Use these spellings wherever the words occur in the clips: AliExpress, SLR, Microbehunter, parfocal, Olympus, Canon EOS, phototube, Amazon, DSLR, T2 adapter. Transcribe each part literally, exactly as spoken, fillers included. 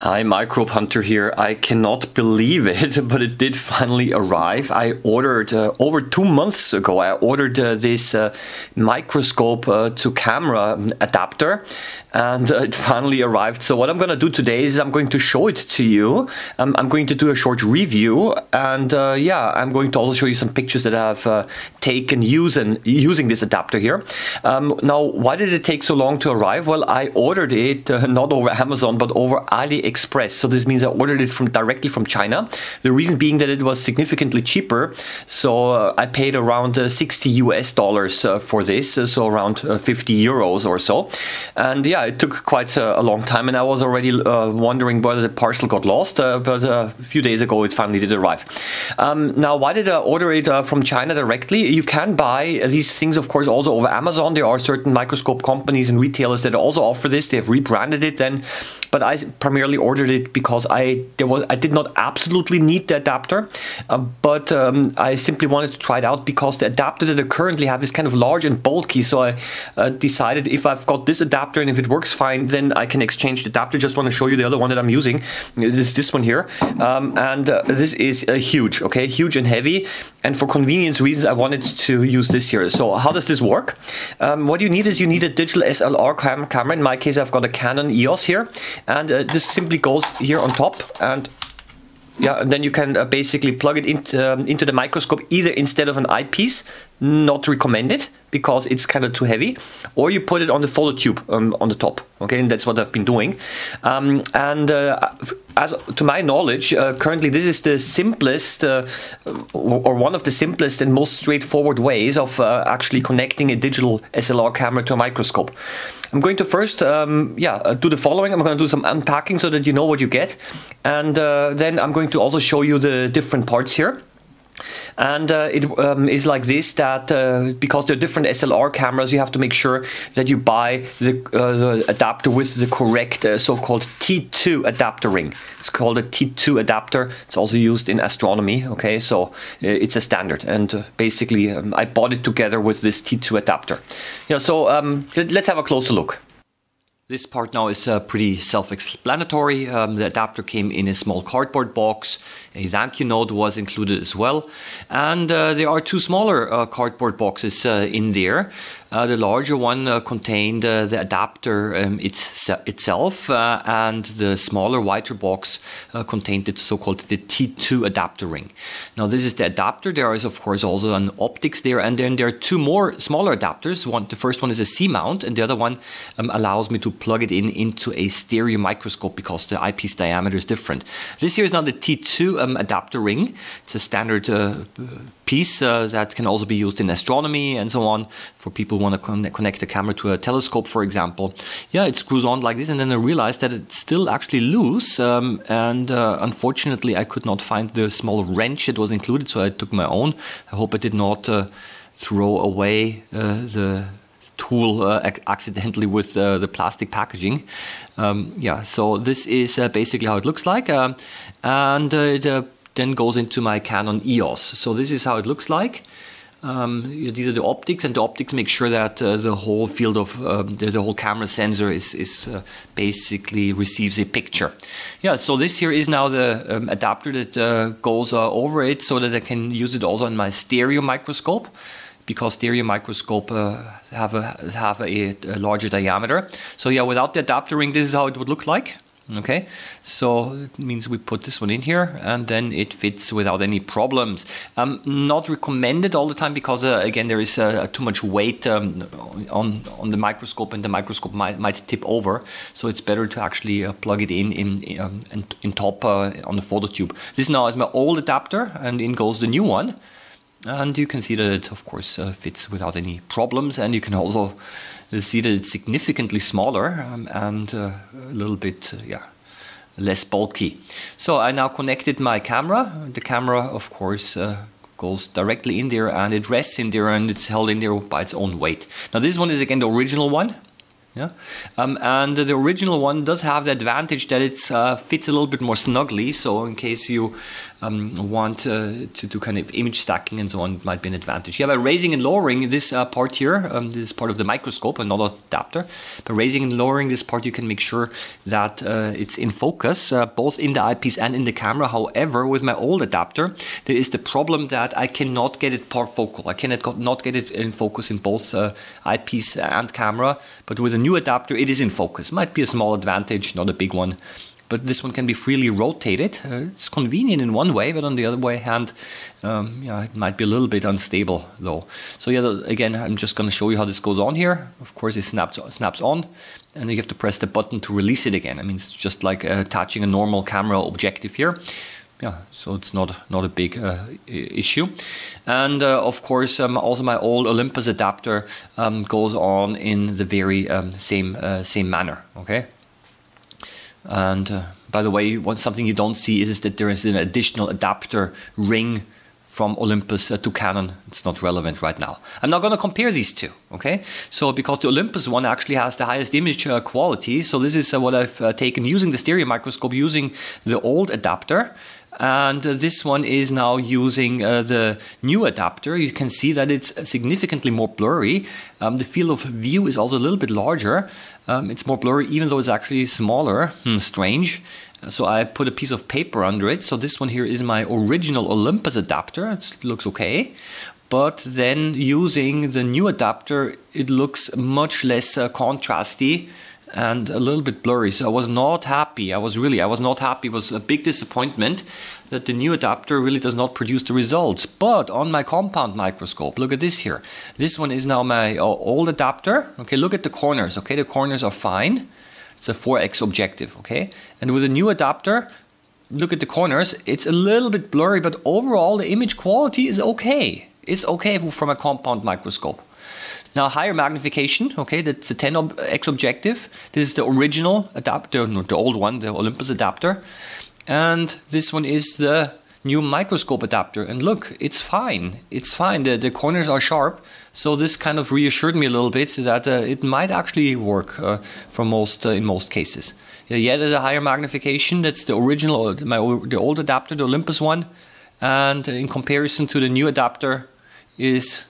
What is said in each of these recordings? Hi, Microbe Hunter here. I cannot believe it, but it did finally arrive. I ordered uh, over two months ago, I ordered uh, this uh, microscope uh, to camera adapter, and uh, it finally arrived. So what I'm going to do today is I'm going to show it to you. Um, I'm going to do a short review, and uh, yeah, I'm going to also show you some pictures that I've uh, taken using, using this adapter here. Um, now, why did it take so long to arrive? Well, I ordered it uh, not over Amazon, but over AliExpress. Express. So this means I ordered it from directly from China. The reason being that it was significantly cheaper. So uh, I paid around uh, sixty U S dollars uh, for this, uh, so around uh, fifty euros or so. And yeah, it took quite uh, a long time, and I was already uh, wondering whether the parcel got lost, uh, but uh, a few days ago it finally did arrive. Um, now, why did I order it uh, from China directly? You can buy these things, of course, also over Amazon. There are certain microscope companies and retailers that also offer this. They have rebranded it then, but I primarily ordered it because I there was I did not absolutely need the adapter, uh, but um, I simply wanted to try it out because the adapter that I currently have is kind of large and bulky. So I uh, decided if I've got this adapter and if it works fine, then I can exchange the adapter. Just want to show you the other one that I'm using. This this one here, um, and uh, this is uh, huge, okay, huge and heavy. And for convenience reasons, I wanted to use this here. So how does this work? Um, what you need is you need a digital S L R cam camera. In my case, I've got a Canon E O S here, and uh, this simply goes here on top, and yeah, and then you can uh, basically plug it into, um, into the microscope, either instead of an eyepiece, not recommended because it's kind of too heavy, or you put it on the photo tube um, on the top, okay, and that's what I've been doing. Um, and uh, as to my knowledge, uh, currently this is the simplest uh, or one of the simplest and most straightforward ways of uh, actually connecting a digital S L R camera to a microscope. I'm going to first um, yeah, do the following. I'm going to do some unpacking so that you know what you get, and uh, then I'm going to also show you the different parts here. And uh, it um, is like this, that uh, because there are different S L R cameras, you have to make sure that you buy the, uh, the adapter with the correct uh, so-called T two adapter ring. It's called a T two adapter. It's also used in astronomy, okay, so uh, it's a standard. And uh, basically um, I bought it together with this T two adapter. Yeah, so um, let's have a closer look. This part now is uh, pretty self-explanatory. Um, the adapter came in a small cardboard box. A thank you note was included as well. And uh, there are two smaller uh, cardboard boxes uh, in there. Uh, the larger one uh, contained uh, the adapter um, it's, itself, uh, and the smaller, wider box uh, contained the so-called the T two adapter ring. Now this is the adapter. There is of course also an optics there, and then there are two more smaller adapters. One, the first one is a C mount, and the other one um, allows me to plug it in into a stereo microscope because the eyepiece diameter is different. This here is now the T two um, adapter ring. It's a standard uh, piece uh, that can also be used in astronomy and so on, for people who want to con connect the camera to a telescope, for example. Yeah, it screws on like this, and then I realized that it's still actually loose, um, and uh, unfortunately I could not find the small wrench that was included, so I took my own. I hope I did not uh, throw away uh, the tool uh, accidentally with uh, the plastic packaging. Um, yeah, so this is uh, basically how it looks like, uh, and uh, it uh, then goes into my Canon E O S. So this is how it looks like. Um, these are the optics, and the optics make sure that uh, the whole field of uh, the, the whole camera sensor is, is uh, basically receives a picture. Yeah, so this here is now the um, adapter that uh, goes uh, over it, so that I can use it also in my stereo microscope, because stereo microscope uh, have, a, have a, a larger diameter. So yeah, without the adapter ring, this is how it would look like. Okay, so it means we put this one in here, and then it fits without any problems. Um, not recommended all the time because uh, again, there is uh, too much weight um, on, on the microscope, and the microscope might, might tip over. So it's better to actually uh, plug it in in, in, um, in, in top uh, on the photo tube. This now is my old adapter, and in goes the new one. And you can see that it, of course, uh, fits without any problems. And you can also see that it's significantly smaller um, and uh, a little bit, uh, yeah, less bulky. So I now connected my camera. The camera, of course, uh, goes directly in there, and it rests in there, and it's held in there by its own weight. Now this one is again the original one. Yeah, um, and the original one does have the advantage that it uh, fits a little bit more snugly. So in case you um, want uh, to do kind of image stacking and so on, it might be an advantage. Yeah, by raising and lowering this uh, part here, um, this is part of the microscope and not an adapter. By raising and lowering this part, you can make sure that uh, it's in focus, uh, both in the eyepiece and in the camera. However, with my old adapter, there is the problem that I cannot get it parfocal. I cannot not get it in focus in both uh, eyepiece and camera, but with a new adapter it is in focus. Might be a small advantage, not a big one, but this one can be freely rotated. Uh, it's convenient in one way, but on the other way hand, um, yeah, it might be a little bit unstable though. So yeah, again, I'm just going to show you how this goes on here. Of course it snaps, snaps on, and you have to press the button to release it again. I mean, it's just like uh, attaching a normal camera objective here. Yeah, so it's not not a big uh, issue. And uh, of course, um, also my old Olympus adapter um, goes on in the very um, same uh, same manner. Okay. And uh, by the way, one something you don't see is, is that there is an additional adapter ring from Olympus to Canon. It's not relevant right now. I'm not going to compare these two, okay? So because the Olympus one actually has the highest image uh, quality, so this is uh, what I've uh, taken using the stereo microscope, using the old adapter, and uh, this one is now using uh, the new adapter. You can see that it's significantly more blurry. Um, the field of view is also a little bit larger. Um, it's more blurry even though it's actually smaller. Hmm, strange. So I put a piece of paper under it. So this one here is my original Olympus adapter. It looks okay. But then using the new adapter, it looks much less uh, contrasty and a little bit blurry. So I was not happy. I was really, I was not happy. It was a big disappointment that the new adapter really does not produce the results. But on my compound microscope, look at this here. This one is now my uh, old adapter. Okay, look at the corners. Okay, the corners are fine. It's a four X objective, okay? And with a new adapter, look at the corners, it's a little bit blurry, but overall the image quality is okay. It's okay from a compound microscope. Now higher magnification, okay, that's the ten X objective. This is the original adapter, not the old one, the Olympus adapter. And this one is the new microscope adapter, and look, it's fine. It's fine, the, the corners are sharp, so this kind of reassured me a little bit that uh, it might actually work uh, for most, uh, in most cases. Yeah, yet at a higher magnification, that's the original, my, the old adapter, the Olympus one, and in comparison to the new adapter is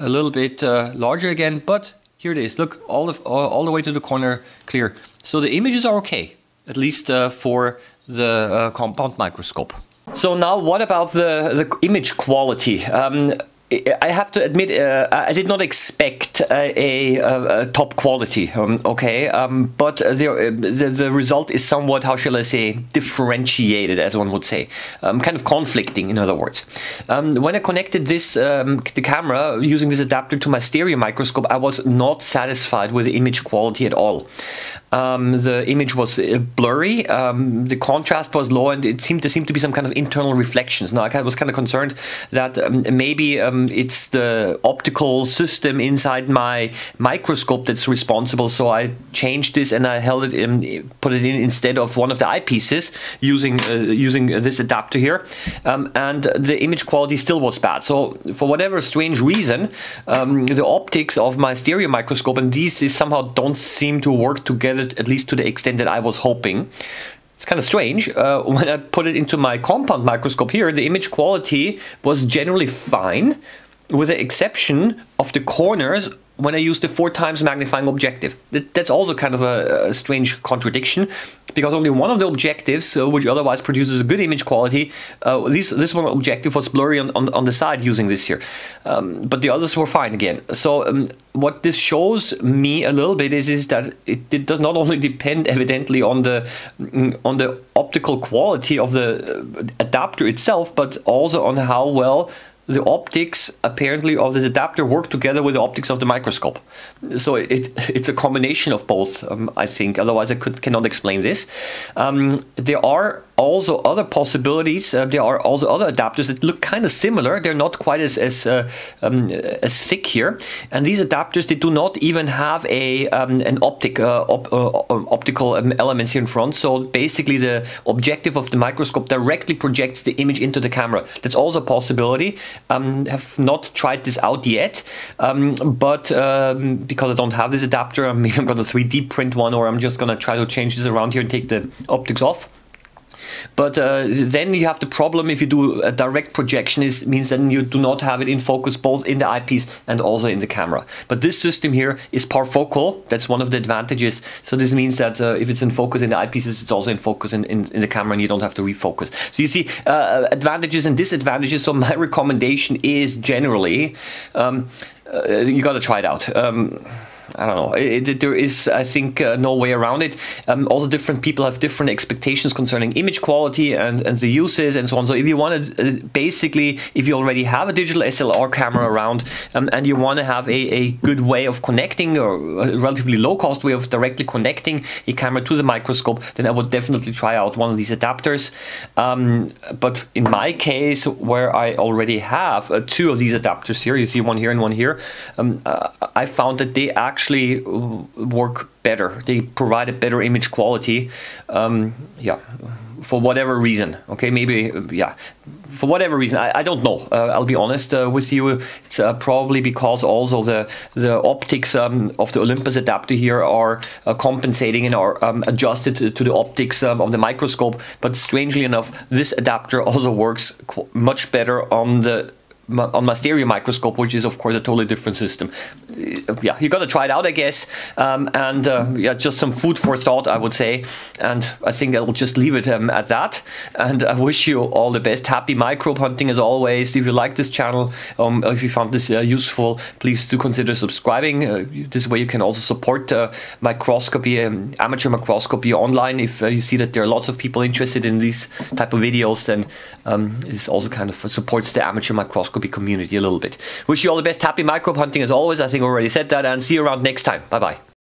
a little bit uh, larger again, but here it is, look, all, of, all, all the way to the corner clear. So the images are okay, at least uh, for the uh, compound microscope. So now what about the, the image quality? Um, I have to admit, uh, I did not expect a, a, a top quality, um, okay? Um, but the, the, the result is somewhat, how shall I say, differentiated, as one would say. Um, kind of conflicting, in other words. Um, when I connected this, um, the camera, using this adapter to my stereo microscope, I was not satisfied with the image quality at all. Um, the image was uh, blurry, um, the contrast was low, and it seemed to seem to be some kind of internal reflections. Now I was kind of concerned that um, maybe um, it's the optical system inside my microscope that's responsible. So I changed this and I held it in, put it in instead of one of the eyepieces using uh, using this adapter here, um, and the image quality still was bad. So for whatever strange reason, um, the optics of my stereo microscope and these is somehow don't seem to work together, at least to the extent that I was hoping. It's kind of strange. Uh, when I put it into my compound microscope here, the image quality was generally fine, with the exception of the corners when I used the four times magnifying objective. That, that's also kind of a, a strange contradiction, because only one of the objectives, uh, which otherwise produces a good image quality, uh, this, this one objective was blurry on, on, on the side using this here. Um, but the others were fine again. So um, what this shows me a little bit is, is that it, it does not only depend evidently on the, on the optical quality of the adapter itself, but also on how well the optics apparently of this adapter work together with the optics of the microscope. So it, it's a combination of both, um, I think. Otherwise I could, cannot explain this. Um, there are also other possibilities. Uh, there are also other adapters that look kind of similar. They're not quite as as uh, um, as thick here. And these adapters, they do not even have a um, an optic uh, op uh, optical um, elements here in front. So basically, the objective of the microscope directly projects the image into the camera. That's also a possibility. Um, have not tried this out yet, um, but um, because I don't have this adapter, I mean, I'm going to three D print one, or I'm just going to try to change this around here and take the optics off. But uh, then you have the problem, if you do a direct projection, is means that you do not have it in focus both in the eyepiece and also in the camera. But this system here is parfocal. That's one of the advantages. So this means that uh, if it's in focus in the eyepieces, it's also in focus in, in, in the camera, and you don't have to refocus. So you see uh, advantages and disadvantages. So my recommendation is generally um, uh, you got to try it out. Um, I don't know. It, it, there is, I think, uh, no way around it. Um, also, different people have different expectations concerning image quality and, and the uses and so on. So if you want to, uh, basically, if you already have a digital S L R camera around um, and you want to have a, a good way of connecting, or a relatively low-cost way of directly connecting a camera to the microscope, then I would definitely try out one of these adapters. Um, but in my case, where I already have uh, two of these adapters here, you see one here and one here, um, uh, I found that they actually actually work better. They provide a better image quality, um, yeah, for whatever reason. Okay, maybe, yeah, for whatever reason, I, I don't know. Uh, I'll be honest uh, with you. It's uh, probably because also the the optics um, of the Olympus adapter here are uh, compensating and are um, adjusted to, to the optics um, of the microscope. But strangely enough, this adapter also works qu much better on the on my stereo microscope, which is of course a totally different system. Yeah, you gotta try it out, I guess. Um, and uh, yeah, just some food for thought, I would say. And I think I'll just leave it um, at that. And I wish you all the best. Happy microbe hunting as always. If you like this channel, um, if you found this uh, useful, please do consider subscribing. Uh, this way you can also support uh, microscopy, um, amateur microscopy online. If uh, you see that there are lots of people interested in these type of videos, then um, this also kind of supports the amateur microscopy community a little bit. Wish you all the best. Happy microbe hunting as always. I think I already said that, and see you around next time. Bye bye.